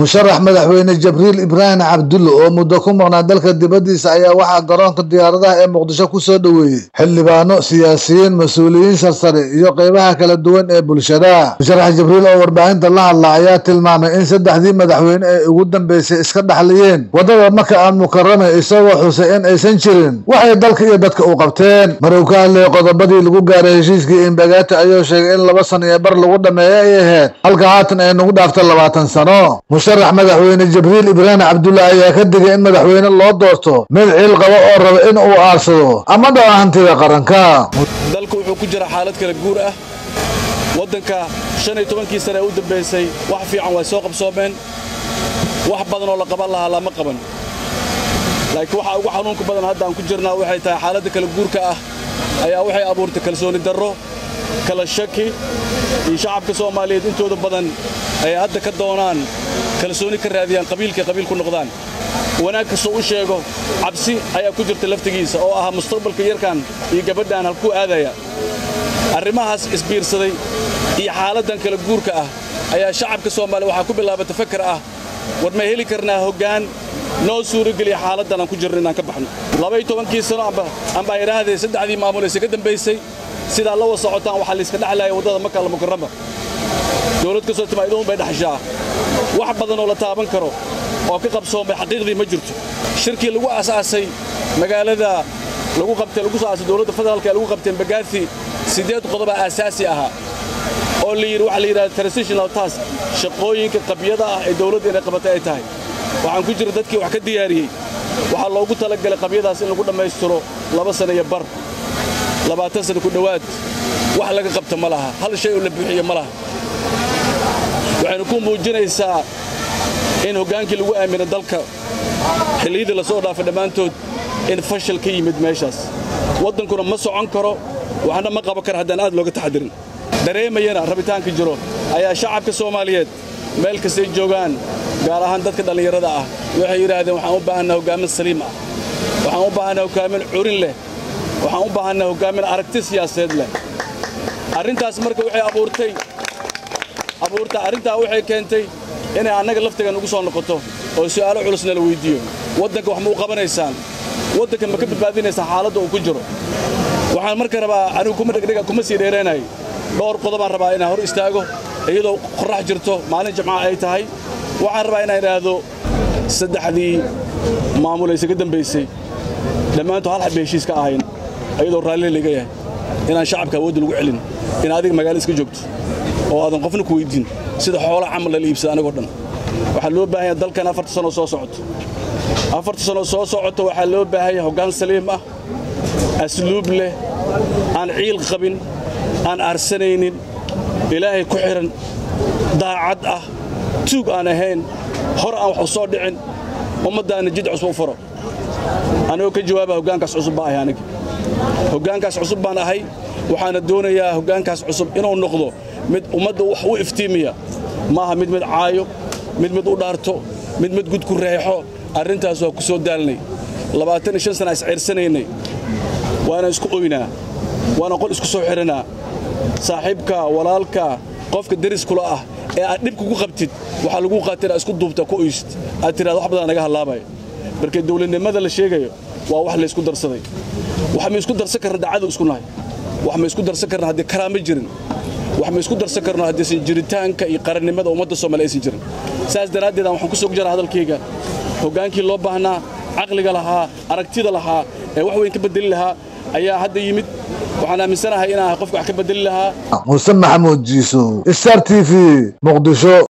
musharax madaxweyne jabriil ibraahim cabdule oo muddo ku maqnaa dalka dibaddiisa ayaa waxaa garoonka diyaaradaha ee muqdisho ku soo dhaweeyay xildhibaano siyaasiyiin mas'uuliyiin sarsare iyo qaybaha kala duwan ee bulshada. musharax jabriil oo warbaahinta la hadlay ayaa tilmaamay in saddexdii madaxweyne ee ugu dambeysay iska dhaxlayeen wadada marka aan mukarrama isagoo xusay in aysan jirin waxay dalka iyo dadka u qabteen. marowka leh qodobadii lagu gaaray heshiiskii Imbaagato ayaa sheegay in 2 sano ee bar lagu dhameeyay ay ahayd halka haatan ay nagu dhaafta 20 sano. musharax madaxweyne jabriil ibraahim cabdule ayaa ka digay in madaxweyne loo doorto mid ciil qaba oo raba in uu aarsado ama dhawantida qaranka. dalku wuxuu ku jira xaalad kala guur ah wadanka 15 sano u dambeysay wax fiican way soo qabsoomeen wax badan oo la qaban lahaa lama qaban. laakiin waxa ugu xanuunka badan hadda aan ku jirnaa waxay tahay xaaladda kala guurka ah ayaa waxay abuurtay kalsooni darro kala shaki in shacabka Soomaaliyeed intooda badan ay hadda ka doonaan kalsooni ka raadiyaan qabiilka qabiil ku noqdaan wanaag ka soo sheego cabsi ayaa ku jirta laftigiisa oo ah mustaqbalka yarkan iyo gabadhan halku aadaya arrimahaas isbiirsaday iyo xaaladdan kala guurka ah ayaa shacabka Soomaaliyeed waxa ku bilaabay tafakkur ah war ma heli karnaa hoggaan noo suuragelay xaaladdan aan ku jirnay inaan ka baxno 12 sano amba iraaday saddexdii maamuleysa ka dambeysay sida la wasacotaan waxa la iska dhaxlay wadada marka la mukarrama dawlad ka soo timaadeen bay dhaxshaa wax badan oo la taaban karo oo ka qabsoomay xaqiiqdii ma jirto shirkii lagu aasaasay magaalada lagu qabtay lagu soo aasay dawladda federaalka lagu qabtay Imbaagato 8 qodob asaasi ah oo la yiraahdo transitional task shaqooyinka qabyada ah ee dawladda ay qabatay ay tahay waxaan ku jira dadkii wax ka diyaariyay waxa loogu tala galay qabyadaas in lagu dhameystiro 2 sano iyo bar 20 sano ku dhawaad wax laga qabto malaha hal shay oo la bixiyo malaha waxaan ku muujinaysaa in hogaankii lagu aaminay dalka xilliga la soo dhaafay dhamaantood in fashil ka yimid meeshaas wadankuna ma socon karo waxna ma qabo kar haddaan aad looga taxadirin dareemayna rabitaanka jiro ayaa shacabka Soomaaliyeed meel ka sii joogan gaar ahaan dadka dhalinyarada ah waxay yiraahdeen waxaan u baahanahay hogaamin saliim ah waxaan u baahanahay hogaamin curin leh waxaan u baahanahay hogaamin aragti siyaasadeed leh arintaas marka waxay abuurtay arintaa waxay keentay in aanaga laftiga nagu soo noqoto oo su'aalo culusna la weydiiyo wadanka wax ma u qabanaysaan wadanka ma ka badbaadinaysaa xaaladda uu ku jiro waxaan marka rabaa anigu kuma dhagdhaga kuma sii dheeraynay dhowr qodob aan rabaa inaan hor istaago iyadoo qorax jirto maalin jimcaha ay tahay waxaan rabaa inaan raado saddexdii maamuleysa ka dambeysay dhamaantood hal xabay heshiis ka ahayn iyadoo raali laga yahay inaan shacabka awood lagu celin in adiga magaalada iska joogto oo aadan qofna ku weydiin sida xoolo camal la iibsado anagoo dhan waxa loo baahan yahay dalkan 4 sano soo socoto 4 sano soo socoto waxa loo baahan yahay hoggaan saliim ah asluub leh aan ciil qabin aan arsanaynin ilaahay ku xiran daacad ah tuug aan ahayn hor aan wax soo dhicin ummadaana jid cusub furo anoo ka jawaabaa hoggaankaas cusub ahay aniga hoggaankaas cusub baan ahay waxaan doonayaa hoggaankaas cusub inuu noqdo mid ummadda wax u iftiimiya maaha mid caayo mid u dhaarto mid gud ku reexo arintaas waa ku soo daalnay 25 sano is ciirsanaynay waana isku ooyna waana qol isku soo xiranaa saaxiibka walaalka qofka dariska la ah ee aad dib kugu qabtid waxa lagu qaatay isku duubta ku oyst aad tiraad wax badan naga halaabay markay dawladnimada la sheegayo waa wax la isku darsaday waxa ma isku darsan karnaa dacada isku nahay waxa ma isku darsan karnaa hadii karaama jirin waxa ma isku darsan karnaa hadii jiritaanka iyo qarannimada ummadda Soomaaliyeed ay jirin saas daraadeed waxaan ku soo gudjira hadalkayga hogaankii loo baahnaa aqliga lahaa aragtida lahaa ee wax weyn ka bedeli lahaa ayaa hadda yimid waxaan aaminsanahay in aan qofka wax ka bedeli lahaa. Muuse Maxamuud Jiiso, STAR TV, Muqdisho.